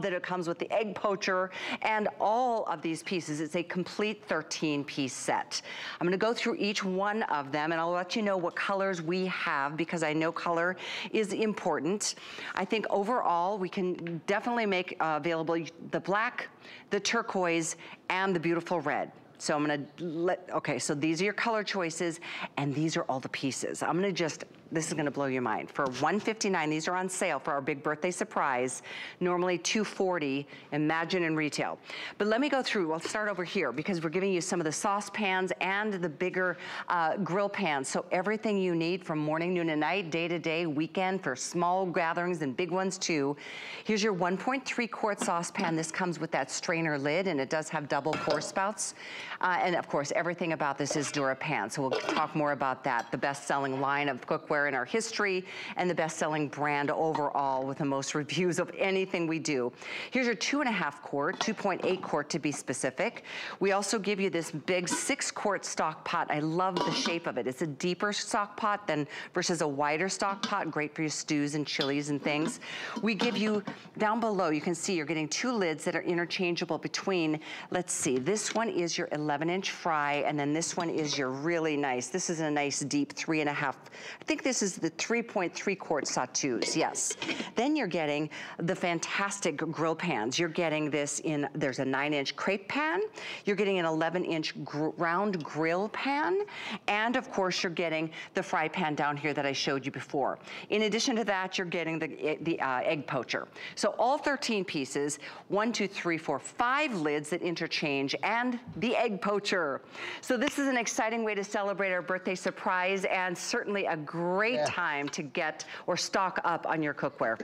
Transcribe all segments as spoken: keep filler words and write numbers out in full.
that it comes with the egg poacher and all of these pieces. It's a complete thirteen piece set. I'm gonna go through each one of them and I'll let you know what colors we have because I know color is important. I think overall we can definitely make uh, available the black, the turquoise, and the beautiful red. So I'm gonna let, okay, so these are your color choices and these are all the pieces. I'm gonna just, this is gonna blow your mind. For one fifty-nine, these are on sale for our big birthday surprise, normally two forty, imagine in retail. But let me go through, I'll start over here because we're giving you some of the saucepans and the bigger uh, grill pans. So everything you need from morning, noon, and night, day to day, weekend, for small gatherings and big ones too. Here's your one point three quart saucepan. This comes with that strainer lid and it does have double pour spouts. Uh, and of course, everything about this is DuraPan, so we'll talk more about that. The best-selling line of cookware in our history and the best-selling brand overall with the most reviews of anything we do. Here's your two and a half quart, two point eight quart to be specific. We also give you this big six quart stock pot. I love the shape of it. It's a deeper stock pot than versus a wider stock pot, great for your stews and chilies and things. We give you, down below, you can see you're getting two lids that are interchangeable between, let's see, this one is your eleven inch fry, and then this one is your really nice, this is a nice deep three and a half, I think this is the three point three quart sauteuse, yes. Then you're getting the fantastic grill pans. You're getting this in, there's a nine inch crepe pan, you're getting an eleven inch gr round grill pan, and of course you're getting the fry pan down here that I showed you before. In addition to that, you're getting the, the uh, egg poacher. So all thirteen pieces, one, two, three, four, five lids that interchange, and the egg poacher. So this is an exciting way to celebrate our birthday surprise and certainly a great yeah. time to get or stock up on your cookware.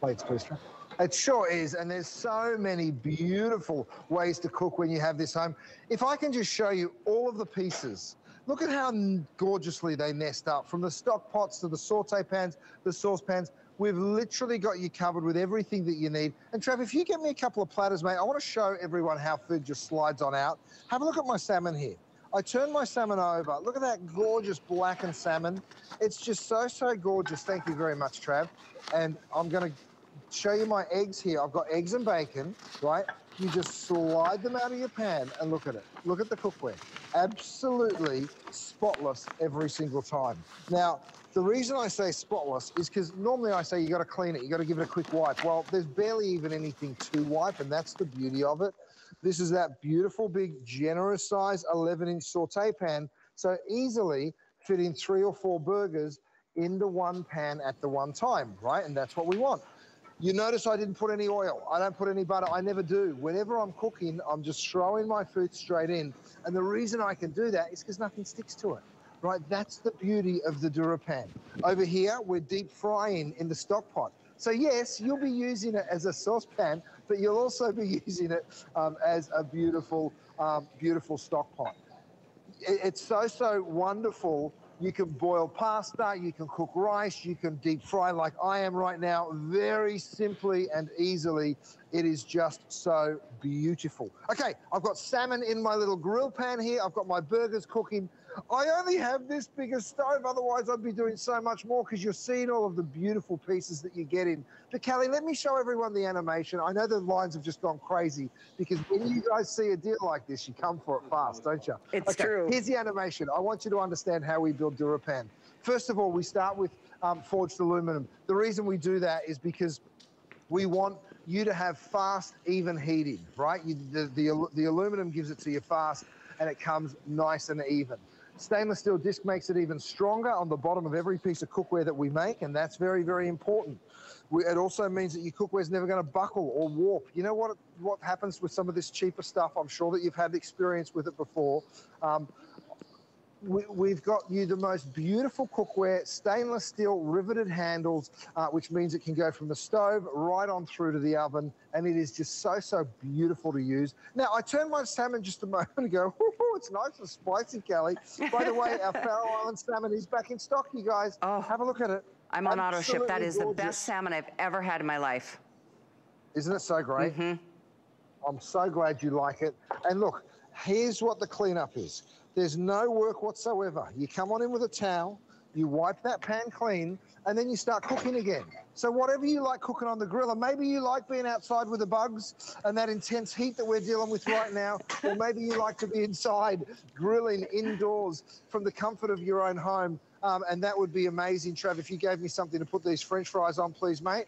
Plates, Christian. It sure is, and there's so many beautiful ways to cook when you have this home. If I can just show you all of the pieces. Look at how gorgeously they nest up, from the stock pots to the saute pans, the saucepans. We've literally got you covered with everything that you need. And Trav, if you give me a couple of platters, mate, I want to show everyone how food just slides on out. Have a look at my salmon here. I turn my salmon over. Look at that gorgeous blackened salmon. It's just so, so gorgeous. Thank you very much, Trav. And I'm going to show you my eggs here. I've got eggs and bacon, right? You just slide them out of your pan and look at it. Look at the cookware. Absolutely spotless every single time. Now, the reason I say spotless is because normally I say you got to clean it, you got to give it a quick wipe. Well, there's barely even anything to wipe, and that's the beauty of it. This is that beautiful, big, generous size eleven inch saute pan, so easily fitting three or four burgers into one pan at the one time, right? And that's what we want. You notice I didn't put any oil. I don't put any butter. I never do. Whenever I'm cooking, I'm just throwing my food straight in. And the reason I can do that is because nothing sticks to it. Right, that's the beauty of the DuraPan. Over here, we're deep frying in the stock pot. So yes, you'll be using it as a saucepan, but you'll also be using it um, as a beautiful, um, beautiful stock pot. It's so, so wonderful. You can boil pasta, you can cook rice, you can deep fry like I am right now, very simply and easily. It is just so beautiful. Okay, I've got salmon in my little grill pan here. I've got my burgers cooking. I only have this big a stove, otherwise I'd be doing so much more because you're seeing all of the beautiful pieces that you get in. But Kelly, let me show everyone the animation. I know the lines have just gone crazy because when you guys see a deal like this, you come for it fast, don't you? It's okay, true. Here's the animation. I want you to understand how we build DuraPan. First of all, we start with um, forged aluminum. The reason we do that is because we want you to have fast, even heating, right? You, the, the, the aluminum gives it to you fast and it comes nice and even. Stainless steel disc makes it even stronger on the bottom of every piece of cookware that we make, and that's very, very important. We, it also means that your cookware is never going to buckle or warp. You know what, what happens with some of this cheaper stuff? I'm sure that you've had experience with it before. Um, we, we've got you the most beautiful cookware, stainless steel riveted handles, uh, which means it can go from the stove right on through to the oven, and it is just so, so beautiful to use. Now, I turned my salmon just a moment ago. It's nice and spicy, Kelly. By the way, our Faroe Island salmon is back in stock, you guys. Oh, have a look at it. I'm on auto ship. That is gorgeous. The best salmon I've ever had in my life. Isn't it so great? Mm-hmm. I'm so glad you like it. And look, here's what the cleanup is. There's no work whatsoever. You come on in with a towel, you wipe that pan clean, and then you start cooking again. So whatever you like cooking on the grill, and maybe you like being outside with the bugs and that intense heat that we're dealing with right now, or maybe you like to be inside grilling indoors from the comfort of your own home, um, and that would be amazing, Trav, if you gave me something to put these French fries on, please, mate.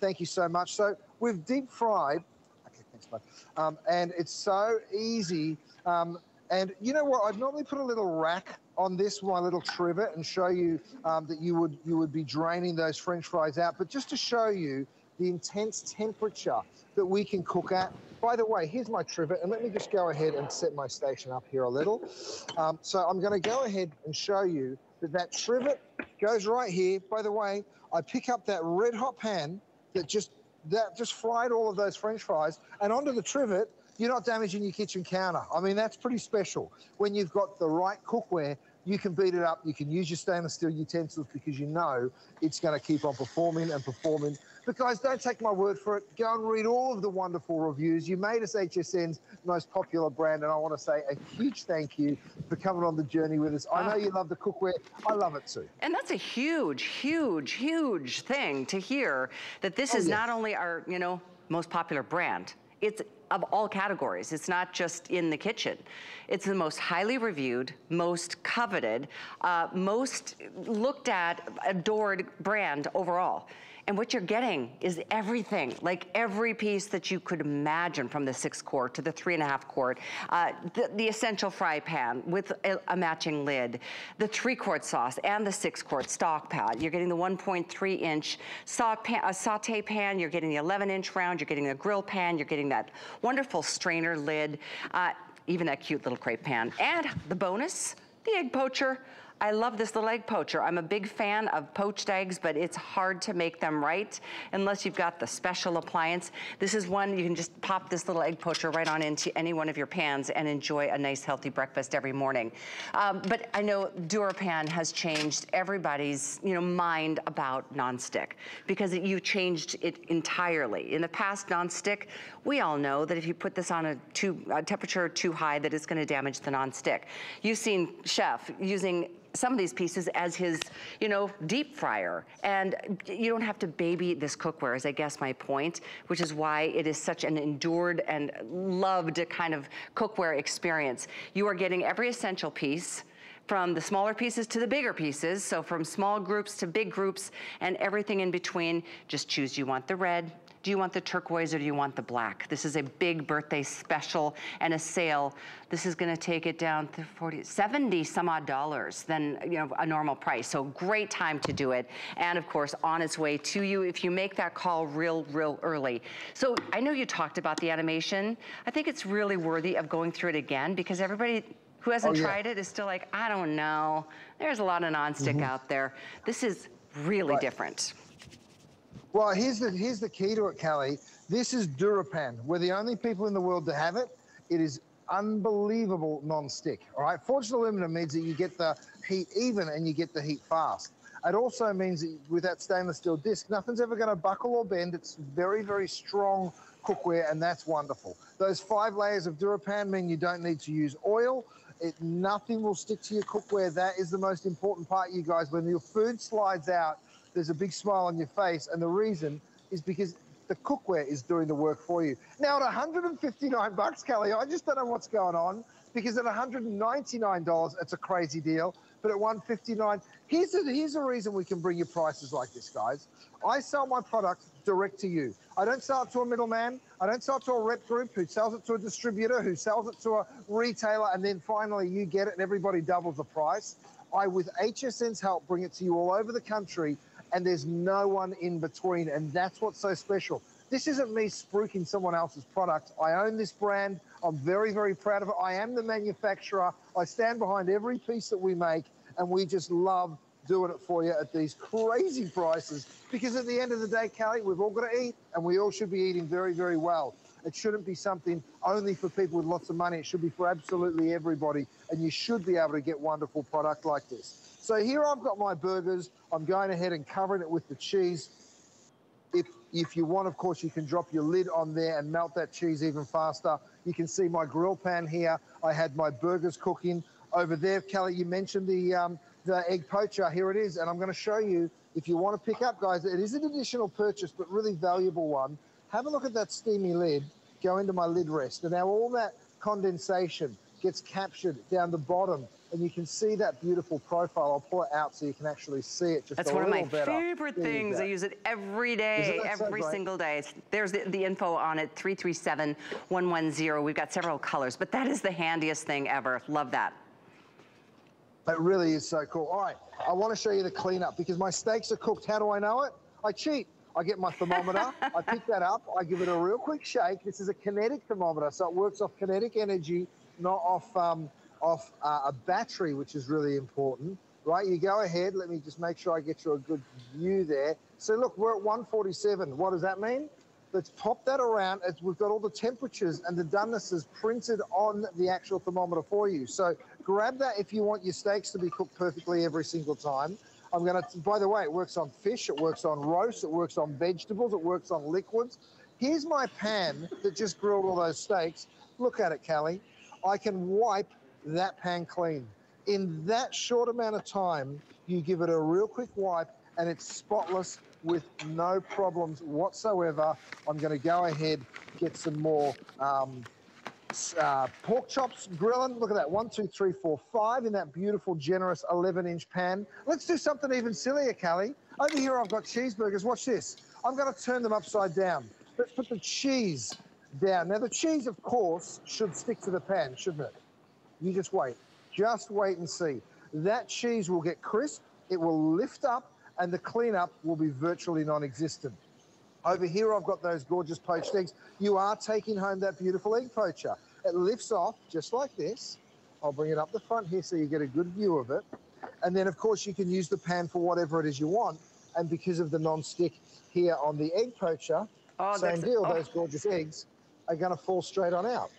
Thank you so much. So we've deep fried, okay, thanks, bud, um, and it's so easy. Um, and you know what, I'd normally put a little rack on this, my little trivet, and show you um, that you would you would be draining those French fries out. But just to show you the intense temperature that we can cook at. By the way, here's my trivet, and let me just go ahead and set my station up here a little. Um, so I'm gonna go ahead and show you that that trivet goes right here. By the way, I pick up that red hot pan that just, that just fried all of those French fries, and onto the trivet, you're not damaging your kitchen counter. I mean, that's pretty special. When you've got the right cookware, you can beat it up, you can use your stainless steel utensils because you know it's going to keep on performing and performing. But guys, don't take my word for it. Go and read all of the wonderful reviews. You made us H S N's most popular brand, and I want to say a huge thank you for coming on the journey with us. I know you love the cookware. I love it too. And that's a huge, huge, huge thing to hear, that this oh, is yeah. not only our, you know, most popular brand, it's of all categories. It's not just in the kitchen. It's the most highly reviewed, most coveted, uh, most looked at, adored brand overall. And what you're getting is everything, like every piece that you could imagine, from the six quart to the three and a half quart, uh, the, the essential fry pan with a, a matching lid, the three quart sauce and the six quart stock pan. You're getting the one point three inch saute pan, you're getting the eleven inch round, you're getting the grill pan, you're getting that wonderful strainer lid, uh, even that cute little crepe pan. And the bonus, the egg poacher. I love this little egg poacher. I'm a big fan of poached eggs, but it's hard to make them right unless you've got the special appliance. This is one you can just pop this little egg poacher right on into any one of your pans and enjoy a nice healthy breakfast every morning. Um, but I know DuraPan has changed everybody's, you know, mind about nonstick, because it, you changed it entirely. In the past, nonstick, we all know that if you put this on a, too, a temperature too high, that it's going to damage the nonstick. You've seen Chef using some of these pieces as his, you know, deep fryer. And you don't have to baby this cookware, is I guess my point, which is why it is such an endured and loved kind of cookware experience. You are getting every essential piece, from the smaller pieces to the bigger pieces, so from small groups to big groups and everything in between. Just choose, you want the red, do you want the turquoise, or do you want the black? This is a big birthday special and a sale. This is gonna take it down to forty, seventy some odd dollars than, you know, a normal price. So great time to do it. And of course, on its way to you if you make that call real, real early. So I know you talked about the animation. I think it's really worthy of going through it again, because everybody who hasn't oh, yeah. tried it is still like, I don't know. There's a lot of nonstick mm-hmm. out there. This is really right. different. Well, here's the, here's the key to it, Kelly. This is DuraPan. We're the only people in the world to have it. It is unbelievable non-stick, all right? Forged aluminum means that you get the heat even and you get the heat fast. It also means that with that stainless steel disc, nothing's ever gonna buckle or bend. It's very, very strong cookware, and that's wonderful. Those five layers of DuraPan mean you don't need to use oil. It, nothing will stick to your cookware. That is the most important part, you guys. When your food slides out, there's a big smile on your face, and the reason is because the cookware is doing the work for you. Now at one hundred fifty-nine bucks, Kelly, I just don't know what's going on, because at one hundred ninety-nine dollars, it's a crazy deal, but at one hundred fifty-nine dollars, here's the, here's the reason we can bring you prices like this, guys. I sell my product direct to you. I don't sell it to a middleman. I don't sell it to a rep group who sells it to a distributor, who sells it to a retailer, and then finally you get it and everybody doubles the price. I, with H S N's help, bring it to you all over the country, and there's no one in between, and that's what's so special. This isn't me spruiking someone else's product. I own this brand. I'm very, very proud of it. I am the manufacturer. I stand behind every piece that we make, and we just love doing it for you at these crazy prices, because at the end of the day, Kelly, we've all got to eat, and we all should be eating very, very well. It shouldn't be something only for people with lots of money. It should be for absolutely everybody, and you should be able to get wonderful product like this. So here I've got my burgers. I'm going ahead and covering it with the cheese. If, if you want, of course, you can drop your lid on there and melt that cheese even faster. You can see my grill pan here. I had my burgers cooking. Over there, Kelly, you mentioned the, um, the egg poacher. Here it is, and I'm going to show you if you want to pick up, guys. It is an additional purchase, but really valuable one. Have a look at that steamy lid go into my lid rest, and now all that condensation gets captured down the bottom, and you can see that beautiful profile. I'll pull it out so you can actually see it just That's a little better. That's one of my favorite things. I use it every day, every so single day. There's the, the info on it, three three seven, one one zero. We've got several colors, but that is the handiest thing ever. Love that. It really is so cool. All right, I want to show you the cleanup because my steaks are cooked. How do I know it? I cheat. I get my thermometer, I pick that up, I give it a real quick shake. This is a kinetic thermometer, so it works off kinetic energy, not off um, off uh, a battery, which is really important, right? You go ahead, let me just make sure I get you a good view there. So look, we're at one forty-seven. What does that mean? Let's pop that around. As we've got all the temperatures and the donenesses printed on the actual thermometer for you. So grab that if you want your steaks to be cooked perfectly every single time. I'm going to, by the way, it works on fish, it works on roast, it works on vegetables, it works on liquids. Here's my pan that just grilled all those steaks. Look at it, Callie. I can wipe that pan clean. In that short amount of time, you give it a real quick wipe and it's spotless with no problems whatsoever. I'm going to go ahead, get some more um, uh, pork chops grilling. Look at that, one, two, three, four, five in that beautiful, generous eleven inch pan. Let's do something even sillier, Callie. Over here, I've got cheeseburgers. Watch this. I'm going to turn them upside down. Let's put the cheese down. Now, the cheese, of course, should stick to the pan, shouldn't it? You just wait. Just wait and see. That cheese will get crisp. It will lift up, and the cleanup will be virtually non-existent. Over here, I've got those gorgeous poached eggs. You are taking home that beautiful egg poacher. It lifts off just like this. I'll bring it up the front here so you get a good view of it. And then, of course, you can use the pan for whatever it is you want. And because of the non-stick here on the egg poacher, oh, same deal, oh. those gorgeous eggs are going to fall straight on out.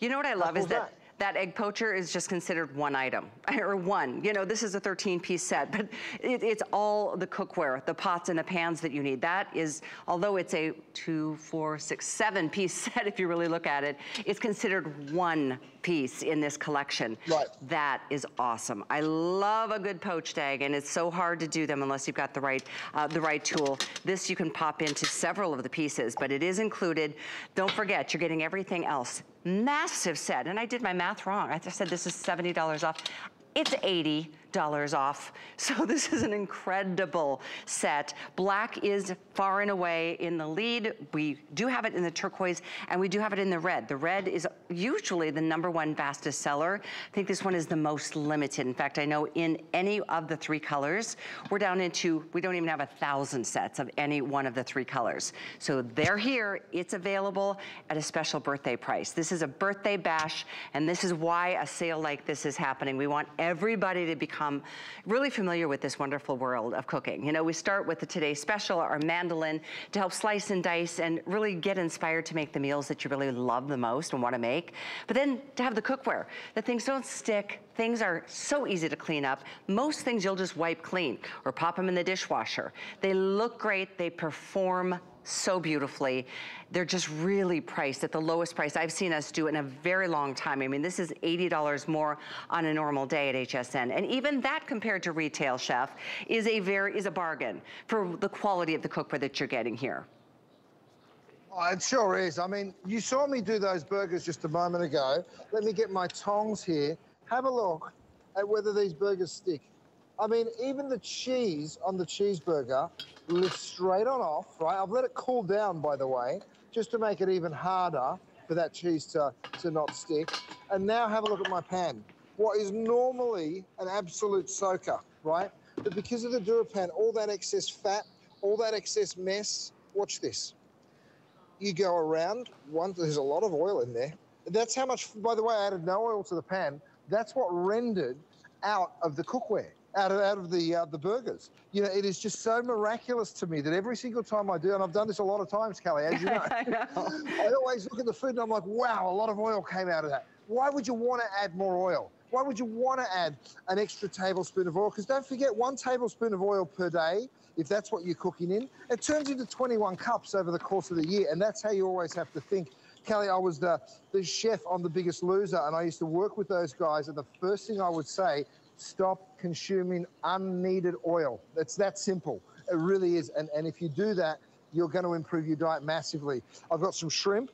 You know what I love is that, that that egg poacher is just considered one item, or one. You know, this is a thirteen piece set, but it, it's all the cookware, the pots and the pans that you need. That is, although it's a two, four, six, seven piece set, if you really look at it, it's considered one piece in this collection. Right. That is awesome. I love a good poached egg, and it's so hard to do them unless you've got the right, uh, the right tool. This you can pop into several of the pieces, but it is included. Don't forget, you're getting everything else. Massive set, and I did my math wrong. I just said this is seventy dollars off. It's eighty dollars off. So this is an incredible set. Black is far and away in the lead. We do have it in the turquoise, and we do have it in the red. The red is usually the number one fastest seller. I think this one is the most limited. In fact, I know in any of the three colors, we're down into, we don't even have a thousand sets of any one of the three colors. So they're here, it's available at a special birthday price. This is a birthday bash, and this is why a sale like this is happening. We want everybody to become Um, really familiar with this wonderful world of cooking. You know, we start with the Today Special, our mandolin, to help slice and dice and really get inspired to make the meals that you really love the most and want to make. But then to have the cookware, that things don't stick. Things are so easy to clean up. Most things you'll just wipe clean or pop them in the dishwasher. They look great. They perform so beautifully. They're just really priced at the lowest price I've seen us do in a very long time. I mean, this is eighty dollars more on a normal day at H S N. And even that compared to retail, chef, is a very, is a bargain for the quality of the cookware that you're getting here. Oh, it sure is. I mean, you saw me do those burgers just a moment ago. Let me get my tongs here. Have a look at whether these burgers stick. I mean, even the cheese on the cheeseburger lifts straight on off, right? I've let it cool down, by the way, just to make it even harder for that cheese to, to not stick. And now have a look at my pan. What is normally an absolute soaker, right? But because of the DuraPan, all that excess fat, all that excess mess, watch this. You go around, one, there's a lot of oil in there. That's how much, by the way, I added no oil to the pan. That's what rendered out of the cookware. Out of, out of the uh, the burgers. You know, it is just so miraculous to me that every single time I do, and I've done this a lot of times, Callie, as you know. I know. I always look at the food and I'm like, wow, a lot of oil came out of that. Why would you want to add more oil? Why would you want to add an extra tablespoon of oil? Because don't forget, one tablespoon of oil per day, if that's what you're cooking in, it turns into twenty-one cups over the course of the year, and that's how you always have to think. Callie, I was the, the chef on The Biggest Loser, and I used to work with those guys, and the first thing I would say stop consuming unneeded oil. It's that simple. It really is. And, and if you do that, you're going to improve your diet massively. I've got some shrimp.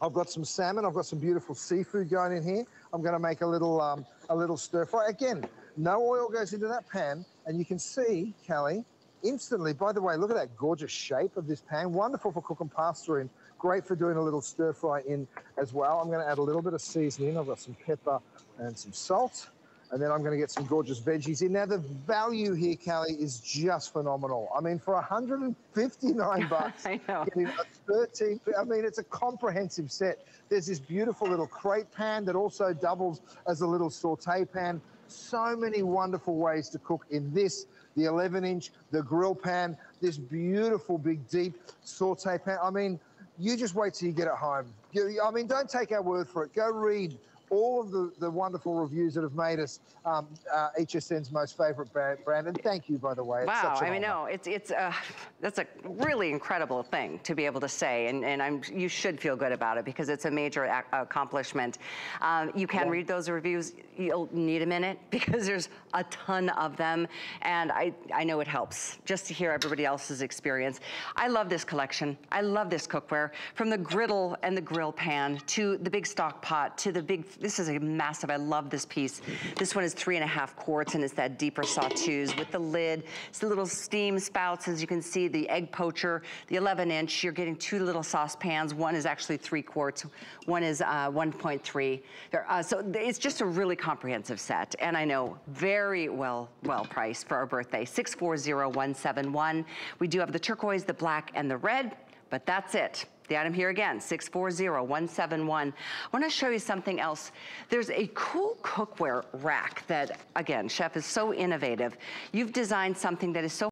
I've got some salmon. I've got some beautiful seafood going in here. I'm going to make a little, um, a little stir fry. Again, no oil goes into that pan. And you can see, Callie, instantly, by the way, look at that gorgeous shape of this pan. Wonderful for cooking pasta in. Great for doing a little stir fry in as well. I'm going to add a little bit of seasoning. I've got some pepper and some salt. And then I'm going to get some gorgeous veggies in. Now, the value here, Callie, is just phenomenal. I mean, for one hundred fifty-nine bucks, I know. Getting a thirteen, I mean, it's a comprehensive set. There's this beautiful little crepe pan that also doubles as a little saute pan. So many wonderful ways to cook in this, the eleven inch, the grill pan, this beautiful big deep saute pan. I mean, you just wait till you get it home. I mean, don't take our word for it. Go read all of the, the wonderful reviews that have made us um, uh, H S N's most favorite brand. And thank you, by the way. It's wow, such an I mean, honor. No, it's, it's uh, that's a really incredible thing to be able to say. And, and I'm, you should feel good about it because it's a major ac accomplishment. Um, you can yeah. read those reviews. You'll need a minute because there's a ton of them. And I, I know it helps just to hear everybody else's experience. I love this collection. I love this cookware. From the griddle and the grill pan to the big stock pot to the big... This is a massive, I love this piece. This one is three and a half quarts and it's that deeper sauteuse with the lid. It's the little steam spouts, as you can see, the egg poacher, the eleven inch, you're getting two little saucepans. One is actually three quarts, one is uh, one point three. Uh, so it's just a really comprehensive set. And I know very well, well priced for our birthday, six four zero one seven one. We do have the turquoise, the black and the red, but that's it. The item here again, six four zero one seven one. I wanna show you something else. There's a cool cookware rack that, again, Chef is so innovative. You've designed something that is so